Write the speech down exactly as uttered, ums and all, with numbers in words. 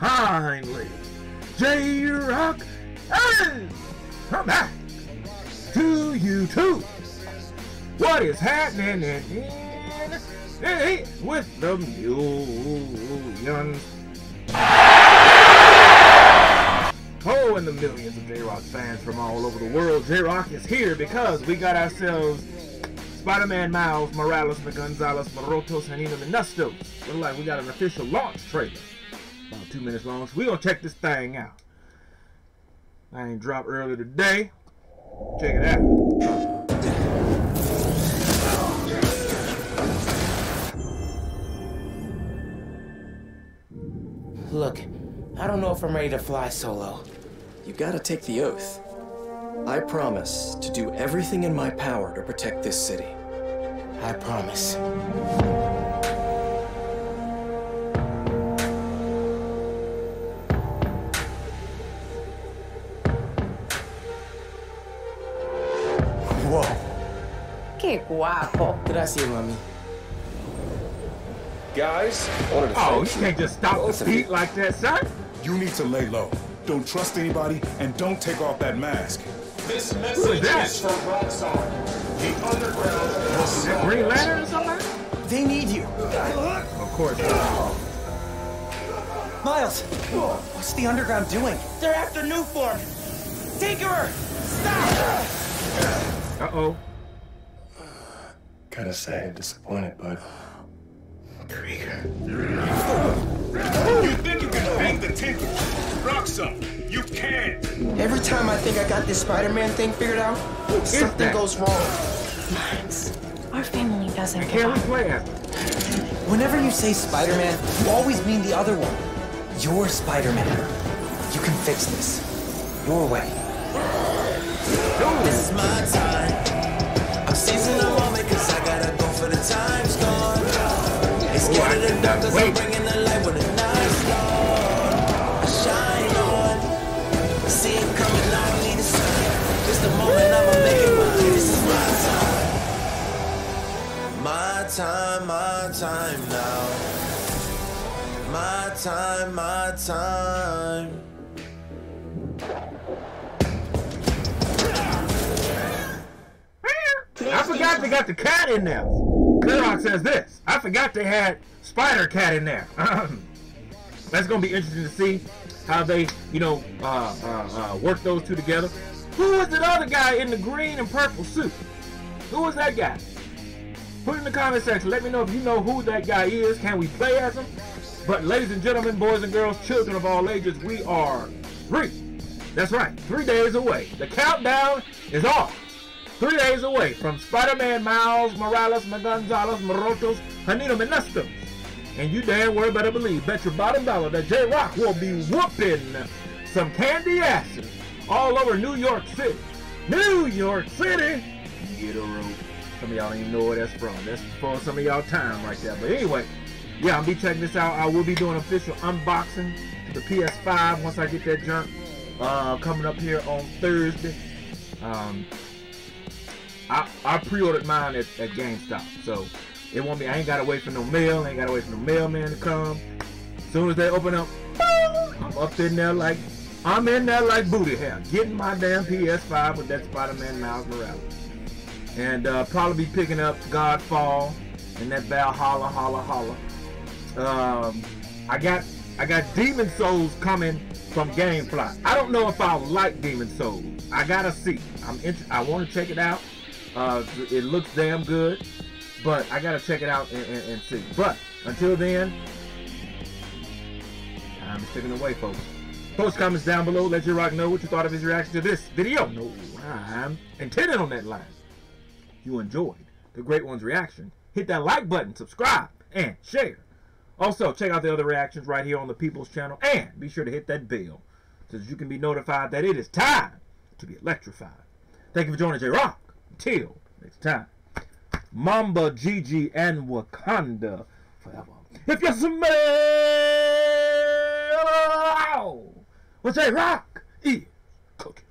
Finally, J-Rock and come back to you too. What is happening in hey, with the millions? Oh, and the millions of J-Rock fans from all over the world. J-Rock is here because we got ourselves Spider-Man Miles Morales, the Gonzalez, Marotos, and even the Nustos. Look like we got an official launch trailer. About two minutes long, so we're going to check this thing out. I ain't dropped earlier today. Check it out. Look, I don't know if I'm ready to fly solo. You gotta take the oath. I promise to do everything in my power to protect this city. I promise. Whoa. Qué guapo. Gracias, mami. Guys, order to oh, you can't just stop the beat like that, son. You need to lay low. Don't trust anybody, and don't take off that mask. This message that? is from Rockstar. The underground is that Green Lantern or something? They need you. Of course. Miles, what's the underground doing? They're after new form. Tinkerer, stop! Uh oh. Gotta say, disappointed, bud. You think you can hang the Tinker? Rockstar, you can't! Every time I think I got this Spider-Man thing figured out, something goes wrong. Miles, our family doesn't care. Whenever you say Spider-Man, you always mean the other one. You're Spider-Man. You can fix this. Your way. This is my time. I'm seizing the moment because I gotta go for the time's gone. Oh, I can not wait. My time, my time now. My time, my time. I forgot they got the cat in there. J-Rock says this. I forgot they had Spider-Cat in there. That's gonna be interesting to see how they, you know, uh, uh, uh, work those two together. Who was that other guy in the green and purple suit? Who was that guy? Put it in the comment section. Let me know if you know who that guy is. Can we play as him? But ladies and gentlemen, boys and girls, children of all ages, we are three. That's right, three days away. The countdown is off. Three days away from Spider-Man Miles Morales, Gonzalez, Morotos, Janino Menestums. And you damn well better believe, bet your bottom dollar that J-Rock will be whooping some candy asses all over New York City. New York City! Get a rope. Some of y'all don't even know where that's from. That's for some of y'all time right there. But anyway, yeah, I'll be checking this out. I will be doing official unboxing to the P S five once I get that junk uh, coming up here on Thursday. Um... I, I pre-ordered mine at, at GameStop, so it won't be. I ain't gotta wait for no mail. I ain't gotta wait for no mailman to come. As soon as they open up, I'm up in there like I'm in there like booty hair, getting my damn P S five with that Spider-Man Miles Morales, and uh, probably be picking up Godfall and that Valhalla, holla, holla. Um, I got I got Demon Souls coming from Gamefly. I don't know if I like Demon Souls. I gotta see. I'm I want to check it out. Uh, it looks damn good, but I gotta check it out and, and, and see. But until then, time is ticking away, folks. Post comments down below. Let J-Rock know what you thought of his reaction to this video. No rhyme intended on that line. If you enjoyed the great one's reaction, hit that like button, subscribe, and share. Also, check out the other reactions right here on the People's Channel, and be sure to hit that bell so that you can be notified that it is time to be electrified. Thank you for joining J-Rock. Till next time, Mamba, Gigi, and Wakanda forever. If you smell, well, J-Rock is cooking.